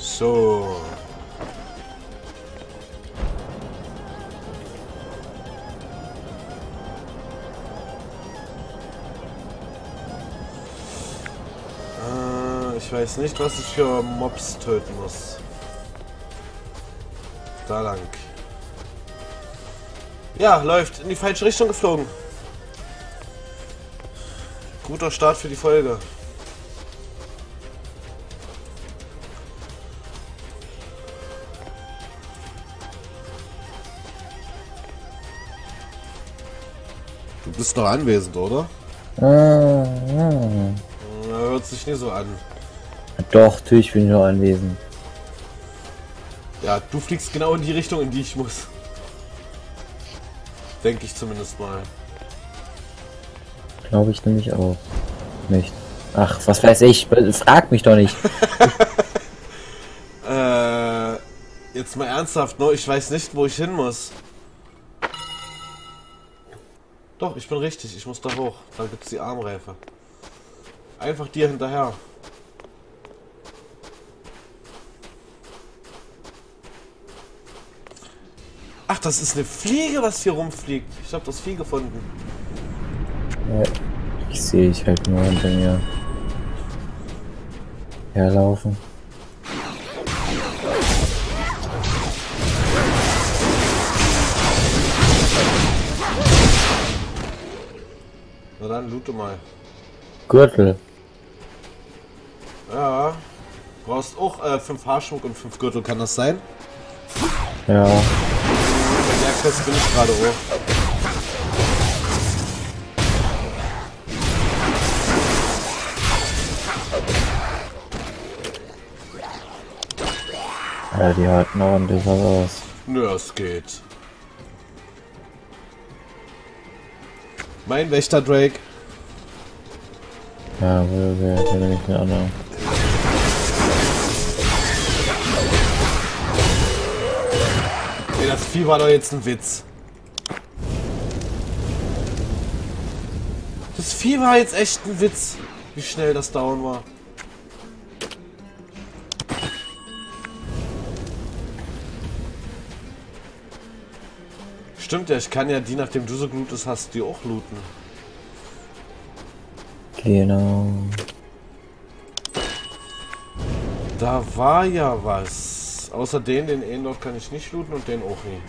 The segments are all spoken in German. So. Ich weiß nicht, was ich für Mobs töten muss. Da lang. Ja, läuft. In die falsche Richtung geflogen. Guter Start für die Folge. Du bist noch anwesend, oder? Na, hört sich nicht so an. Doch, natürlich bin ich noch anwesend. Ja, du fliegst genau in die Richtung, in die ich muss. Denke ich zumindest mal. Glaube ich nämlich auch. Nicht. Ach, was weiß ich? Frag mich doch nicht. Jetzt mal ernsthaft, ne? Ich weiß nicht, wo ich hin muss. Doch, ich bin richtig. Ich muss da hoch. Da gibt's die Armreife. Einfach dir hinterher. Ach, das ist eine Fliege, was hier rumfliegt. Ich habe das Vieh gefunden. Ja, ich sehe ich halt nur hinter mir herlaufen. Na dann, loote mal. Gürtel. Ja. Du brauchst auch 5 Haarschmuck und 5 Gürtel, kann das sein? Ja. Jetzt bin ich gerade hoch. Ja, die halten ordentlich was aus. Nö, ja, es geht. Mein Wächter Drake. Ja, ich will nicht den anderen. Das Vieh war doch jetzt ein Witz. Das Vieh war jetzt echt ein Witz, wie schnell das down war. Stimmt ja, ich kann ja die, nachdem du so gutes hast, die auch looten. Genau. Da war ja was. Außer den Endort kann ich nicht looten und den auch nie.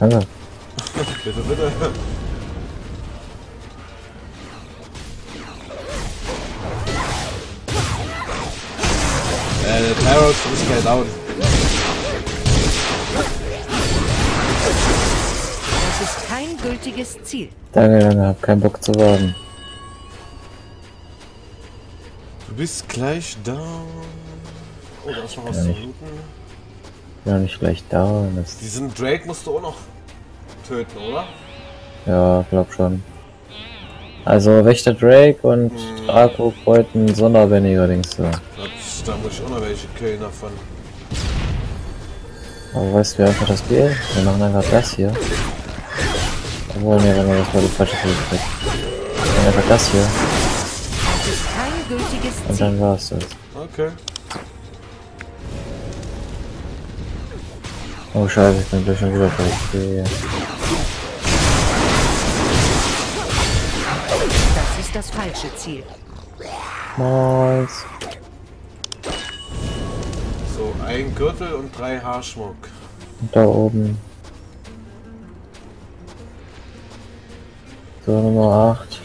Hallo. Bitte, bitte. Der Tyrox ist gleich down. Das ist kein gültiges Ziel. Danke, hab keinen Bock zu warten. Du bist gleich down. Oh, da ist noch was zu looten. Ja, nicht gleich down. Das diesen Drake musst du auch noch töten, oder? Ja, glaub schon. Also Wächter Drake und Draco beuten Sonderbändiger Dings da. Da muss ich auch noch welche killen davon. Aber weißt du, wie einfach das geht? Wir machen einfach das hier. Obwohl, nee, wenn man das mal die falsche Seite kriegt. Wir machen einfach das hier. Und dann war's das. Okay. Oh scheiße, ich bin gleich schon wieder fertig. Das ist das falsche Ziel. Nice. Ein Gürtel und 3 Haarschmuck. Und da oben. So, Nummer 8.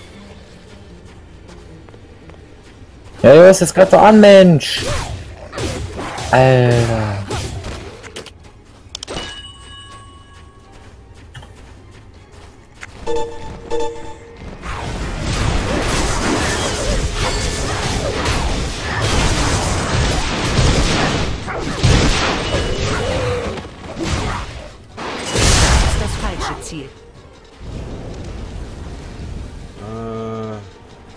Ja, du hast jetzt gerade so an, Mensch! Alter.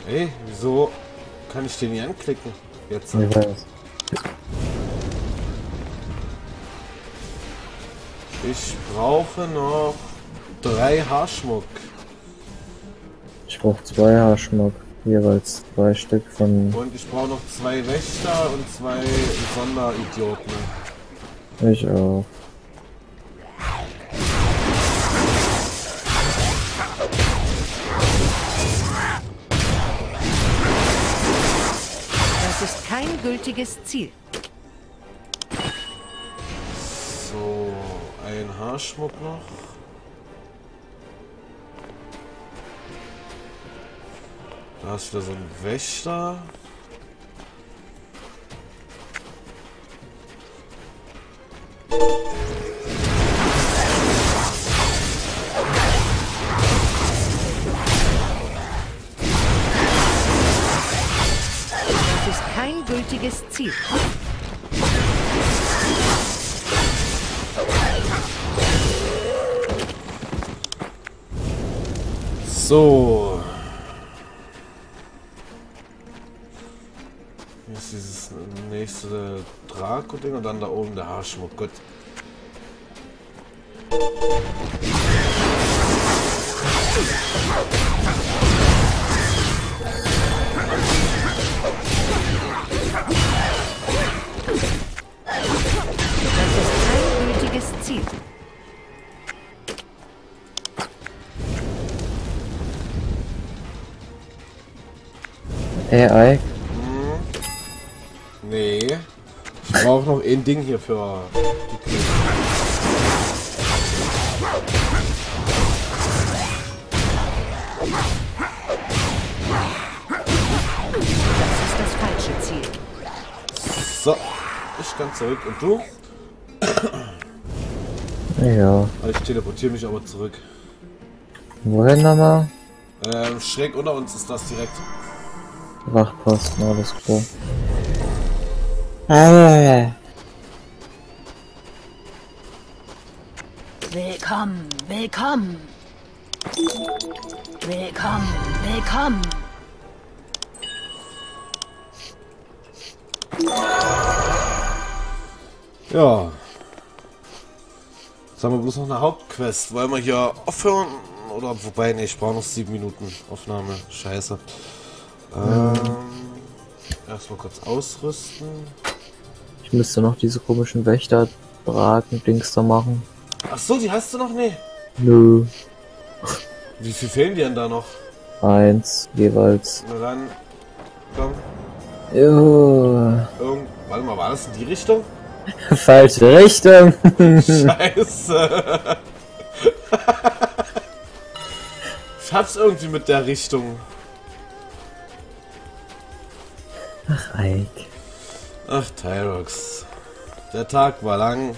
Ey, wieso kann ich den hier anklicken? Jetzt. Ich weiß. Ich brauche noch 3 Haarschmuck. Ich brauche 2 Haarschmuck. Jeweils 2 Stück von... Und ich brauche noch 2 Wächter und 2 Sonderidioten. Ich auch. Das ist kein gültiges Ziel. So, ein Haarschmuck noch. Da ist wieder so ein Wächter. Das ist kein gültiges Ziel. So. Dieses nächste Draco-Ding und dann da oben der Haarschmuck. Gut. Das ist kein gültiges Ziel. AI. Nee, ich brauche noch ein Ding hier für die Küche. Das ist das falsche Ziel. So, ich kann zurück und du? Ja. Ich teleportiere mich aber zurück. Wohin nochmal? Schräg unter uns ist das direkt. Wachposten, alles klar. Willkommen, willkommen. Willkommen, willkommen. Ja. Jetzt haben wir bloß noch eine Hauptquest. Wollen wir hier aufhören? Oder wobei, ne, ich brauche noch 7 Minuten Aufnahme. Scheiße. Erstmal kurz ausrüsten. Ich müsste noch diese komischen Wächterbraten-Dings da machen. Ach so, die hast du noch? Nee. Nö. Wie viel fehlen dir denn da noch? 1 jeweils. Na dann, komm. Ja. Warte mal, war das in die Richtung? Falsche Richtung. Scheiße. Ich hab's irgendwie mit der Richtung. Ach, Eik. Ach, Tyrox. Der Tag war lang.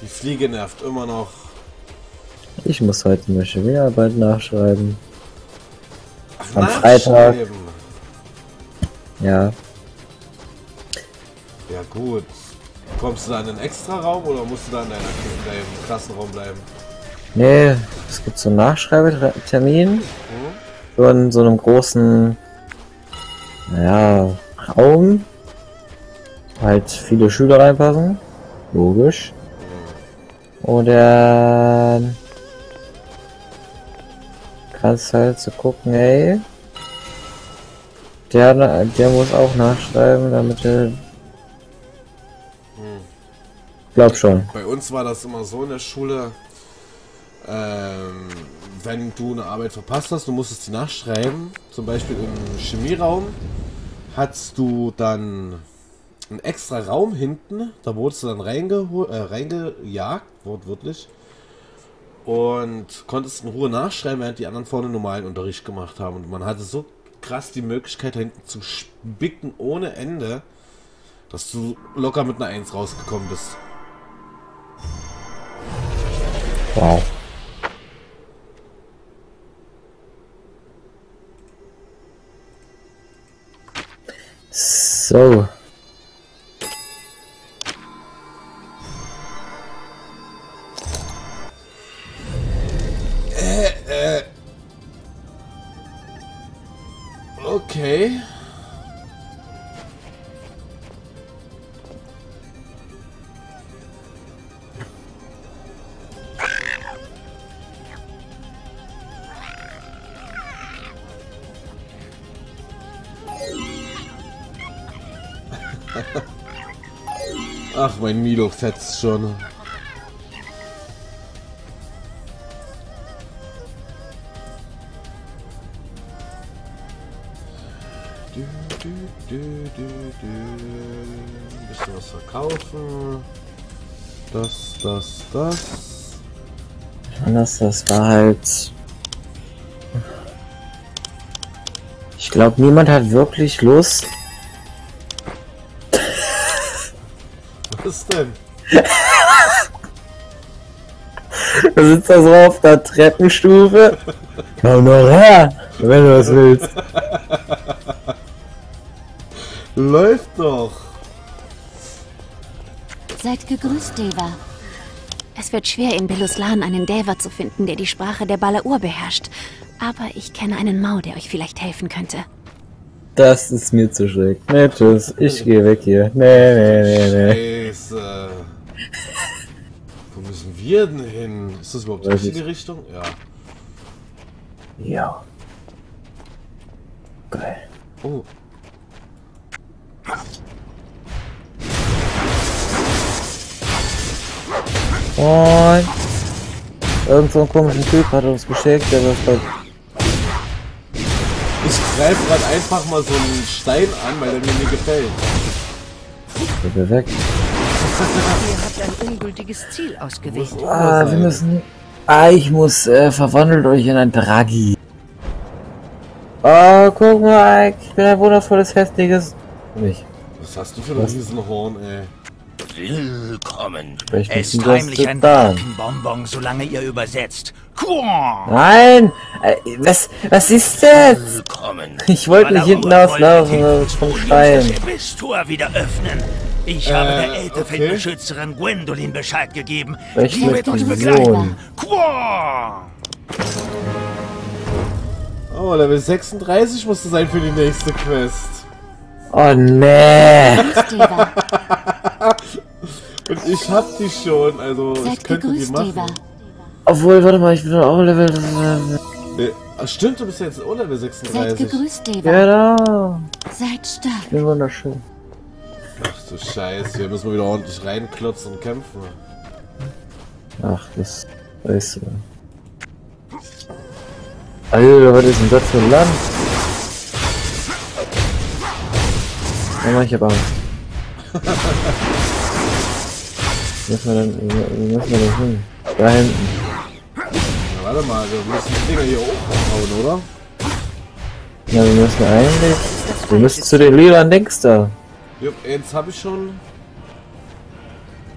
Die Fliege nervt immer noch. Ich muss heute meine Chemiearbeit nachschreiben. Ach, am Freitag. Ja. Ja gut. Kommst du da in einen Extra-Raum oder musst du da in deinem Klassenraum bleiben? Nee, es gibt so einen Nachschreibetermin. Mhm. In so einem großen... Naja... Raum, halt viele Schüler reinpassen, logisch. Oder kannst halt so gucken, ey, der muss auch nachschreiben, damit er... Glaub schon. Bei uns war das immer so in der Schule, wenn du eine Arbeit verpasst hast, du musstest sie nachschreiben, zum Beispiel im Chemieraum. Hattest du dann einen extra Raum hinten, da wurdest du dann reingejagt, wortwörtlich, und konntest in Ruhe nachschreiben, während die anderen vorne normalen Unterricht gemacht haben. Und man hatte so krass die Möglichkeit, da hinten zu spicken ohne Ende, dass du locker mit einer 1 rausgekommen bist. Wow. So. Okay. Ach, mein Milo fetzt schon. Ein bisschen was verkaufen. Das. Das war halt... Ich glaube, niemand hat wirklich Lust. Was denn? Du sitzt da so auf der Treppenstufe. Komm doch her, wenn du was willst. Läuft doch! Seid gegrüßt, Deva. Es wird schwer, in Beluslan einen Deva zu finden, der die Sprache der Balaur beherrscht. Aber ich kenne einen Mau, der euch vielleicht helfen könnte. Das ist mir zu schräg. Nee, tschüss. Ich gehe weg hier. Nee. Scheiße. Wo müssen wir denn hin? Ist das überhaupt die richtige Richtung? Ja. Ja. Geil. Oh. Und irgend so einen komischen Typ hat uns geschickt, der das halt. Ich greife gerade einfach mal so einen Stein an, weil der mir gefällt. Perfekt. Ihr habt ein ungültiges Ziel ausgewählt. Ah, wir müssen. Ah, ich muss verwandelt euch in ein Draghi. Oh, guck mal, ich bin ein wundervolles, festliches. Nicht. Was hast du für ein Riesenhorn, ey? Willkommen. Es ist heimlich ein Bonbon, solange ihr übersetzt. Nein! Was ist das? Willkommen. Ich wollte nicht hinten auslaufen vom Stein. Ich habe der Eltefeldbeschützerin Gwendolin Bescheid gegeben. Die wird uns begleiten. Oh, Level 36 musste sein für die nächste Quest. Oh nee! Und ich hab die schon, also ich könnte die machen. Obwohl, warte mal, ich bin auch Level... Ach stimmt, du bist ja jetzt auch Level 36. Seid gegrüßt, Deva. Genau. Seid stark. Ich bin wunderschön. Ach du Scheiße, wir müssen wieder ordentlich reinklotzen und kämpfen. Ach, das... weißt du... Alter, was ist denn das für ein Land? Ich hab Angst. Wo müssen wir denn hin? Da hinten. Na, warte mal, wir müssen die Dinger hier hochhauen, oder? Ja, wir müssen eigentlich... Wir müssen zu den lilanen Dings da. Jupp, jetzt hab ich schon...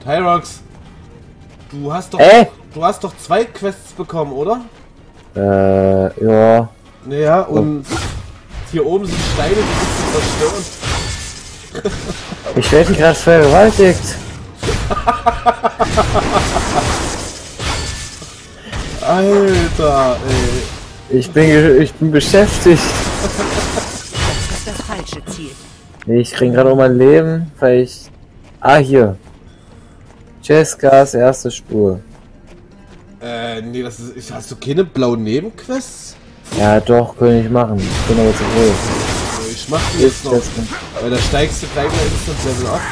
Tyrox! Du hast doch zwei Quests bekommen, oder? Ja. Naja, und... Hier oben sind Steine, die müssen zerstören. Ich werde gerade vergewaltigt. Alter, ey. Ich bin beschäftigt. Das ist das falsche Ziel. Nee, ich krieg gerade um mein Leben, weil ich... Ah, hier. Jessicas erste Spur. Nee, das ist... Hast du keine blauen Nebenquests? Ja, doch, könnte ich machen. Ich bin aber zu hoch. Ich mach die jetzt noch, weil da steigst du gleich mal ins Level ab.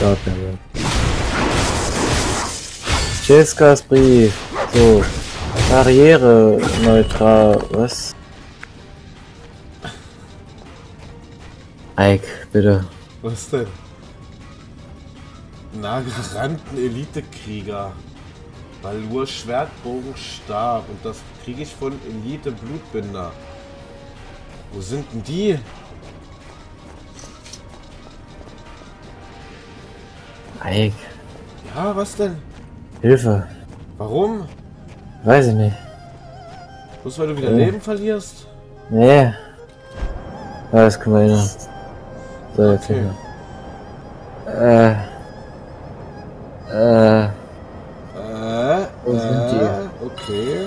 Gott, Jessicas Brief. So. Karriere neutral. Was? Ike, bitte. Was denn? Nagaranden Elitekrieger. Balur Schwertbogen Stab und das kriege ich von Elite Blutbinder. Wo sind denn die? Eik. Ja, was denn? Hilfe. Warum? Weiß ich nicht. Bloß weil du wieder Leben verlierst? Nee. Das können wir hin. So, jetzt hin. Wo sind die? Okay.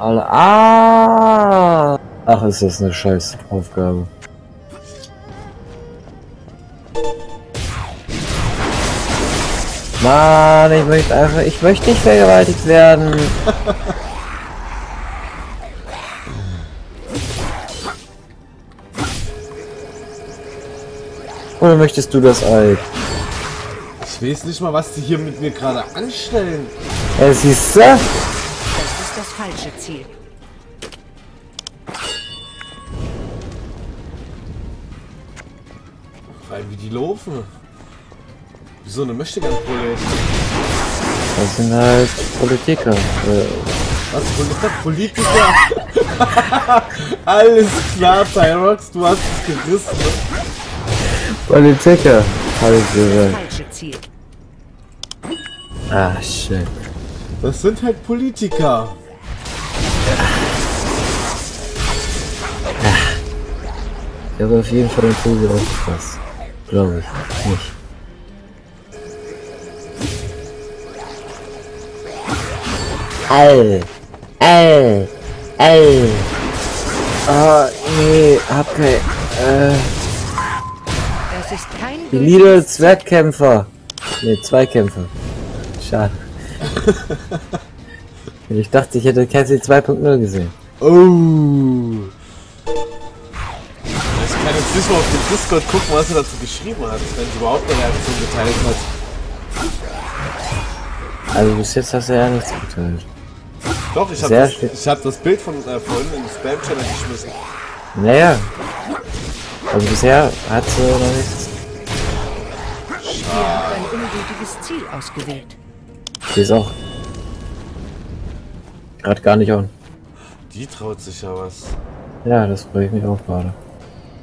alle. Ah! Ach, ist das eine scheiß Aufgabe. Mann, ich möchte einfach... Ich möchte nicht vergewaltigt werden. Oder möchtest du das Ei? Ich weiß nicht mal, was die hier mit mir gerade anstellen. Ja, siehst du? Das ist das falsche Ziel. Weil wie die laufen. Wieso eine Möchtegern-Prolet? Das sind halt Politiker. Was? Politiker? Alles klar, Tyrox, du hast es gerissen. Politiker, habe ich gesagt. Ah, shit. Das sind halt Politiker. Ich habe auf jeden Fall den Vogel aufgepasst. Glaube ich nicht. Ah, nee, hab kein... Das ist kein... Die Lidl Zwergkämpfer. Ne, Zweikämpfer. Schade. Ich dachte, ich hätte Cassie 2.0 gesehen. Oh. Ich kann jetzt nicht mal auf den Discord gucken, was er dazu geschrieben hat, wenn sie überhaupt eine Reaktion geteilt hat. Also bis jetzt hast du ja nichts geteilt. Doch, ich hab das Bild von vorhin in den Spam-Channel geschmissen. Naja. Also bisher hat sie noch nichts. Schade. Ein ungültiges Ziel ausgewählt. Die ist auch. Gerade gar nicht an. Die traut sich ja was. Ja, das freue ich mich auch gerade.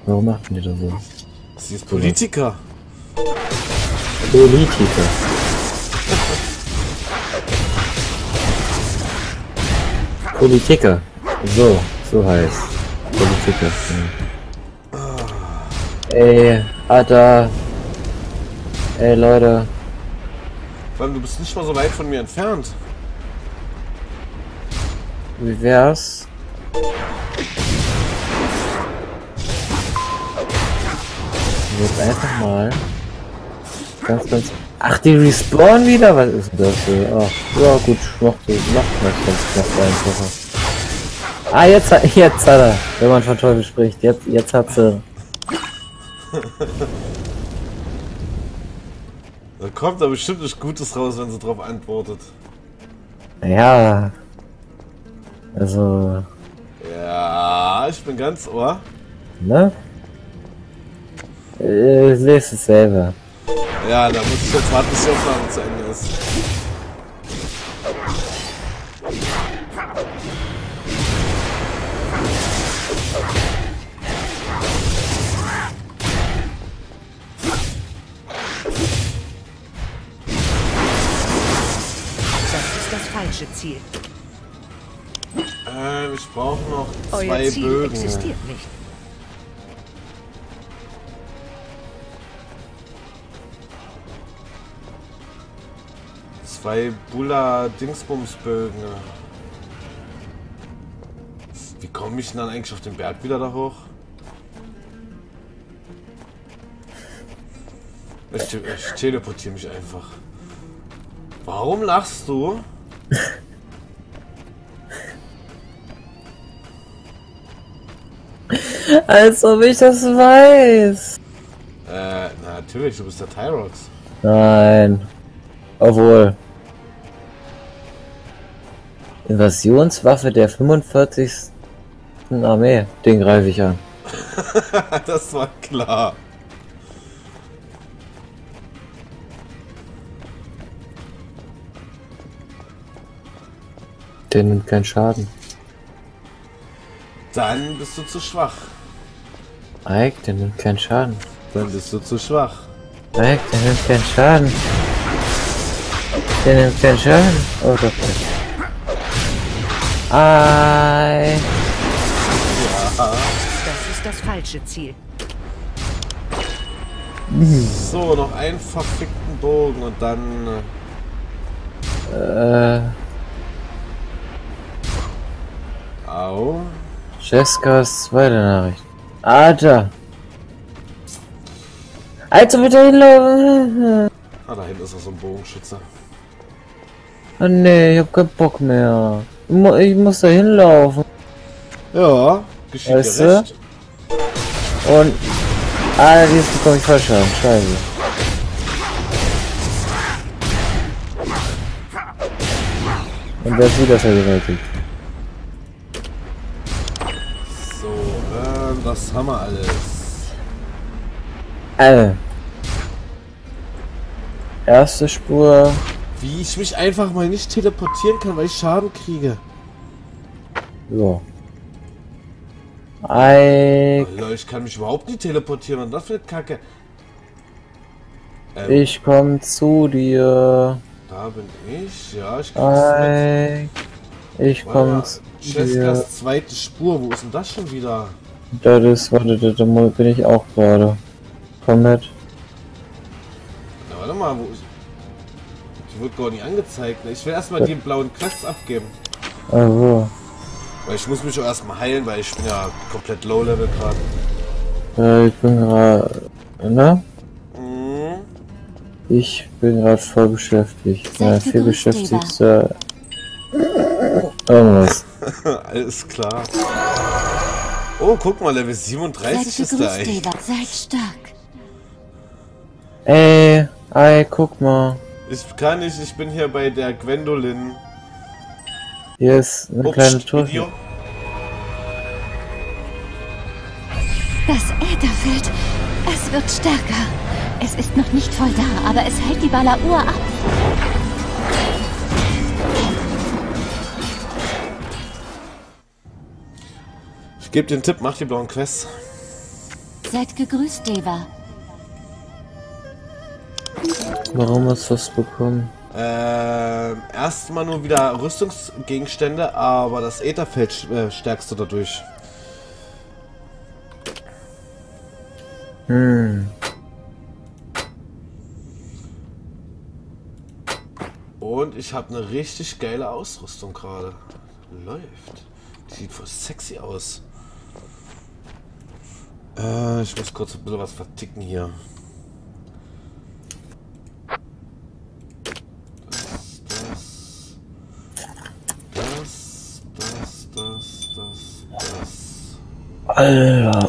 Warum macht denn die das so? Sie ist Politiker. Politiker. So, so heißt. Politiker. Ja. Ey, Alter. Ey, Leute. Vor allem, du bist nicht mal so weit von mir entfernt. Wie wär's? Jetzt einfach mal. Ganz, ganz. Ach, die respawnen wieder? Was ist denn das hier? Ach, ja gut, macht das ganz einfacher. Ah, jetzt hat er. Wenn man von Teufel spricht. Jetzt hat sie. Da kommt da bestimmt nichts Gutes raus, wenn sie drauf antwortet. Ja. Also. Ja, ich bin ganz ohr. Ne? Ich lese es selber. Ja, da muss ich jetzt warten, bis die Aufnahme zu Ende ist. Ziel. Ich brauche noch zwei Bögen. Existiert nicht. Zwei Bulla-Dingsbums-Bögen. Wie komme ich denn dann eigentlich auf den Berg wieder da hoch? Ich teleportiere mich einfach. Warum lachst du? Als ob ich das weiß. Natürlich, du bist der Tyrox. Nein. Obwohl. Invasionswaffe der 45. Armee. Den greife ich an. Das war klar. Der nimmt keinen Schaden. Dann bist du zu schwach. Eik, der nimmt keinen Schaden. Dann bist du zu schwach. Eik, der nimmt keinen Schaden. Der nimmt keinen Schaden. Oh Gott. Ei. Ja. Das ist das falsche Ziel. So, noch einen verfickten Bogen und dann... Au. Cheskas zweite Nachricht. Alter! Alter, wieder hinlaufen! Ah, da hinten ist noch so ein Bogenschütze. Ah ne, ich hab keinen Bock mehr. Ich muss da hinlaufen. Ja, geschieht weißt dir recht. Du? Und... Ah, jetzt bekomme ich falsch an. Scheiße. Und der ist wieder vergewaltigt. So, was haben wir alles? Erste Spur. Wie ich mich einfach mal nicht teleportieren kann, weil ich Schaden kriege. So. Alter, ich kann mich überhaupt nicht teleportieren und das wird kacke. Ich komm zu dir. Da bin ich, ja, ich krieg's mit. Ich komm zu dir. Cheskas zweite Spur, wo ist denn das schon wieder? Das ist, warte, da bin ich auch gerade. Komm mit. Na, warte mal, wo ist... Die wird gar nicht angezeigt, ne? Ich will erstmal den blauen Klacks abgeben. Also. Weil ich muss mich auch erstmal heilen, weil ich bin ja komplett low level gerade. Ich bin gerade... Ne? Mhm. Ich bin gerade voll beschäftigt. Ja, viel beschäftigt. Irgendwas. Alles klar. Oh, guck mal, Level 37 ist da eigentlich. Seid stark. Ey, guck mal. Ich kann nicht, ich bin hier bei der Gwendolyn. Hier ist eine kleine Tour. Das Ätherfeld, es wird stärker. Es ist noch nicht voll da, aber es hält die Balauur ab. Ich gebe den Tipp, mach die blauen Quests. Seid gegrüßt, Deva. Warum hast du das bekommen? Erstmal nur wieder Rüstungsgegenstände, aber das Ätherfeld stärkst du dadurch. Hm. Und ich habe eine richtig geile Ausrüstung gerade. Läuft. Die sieht voll sexy aus. Ich muss kurz ein bisschen was verticken hier. Alter.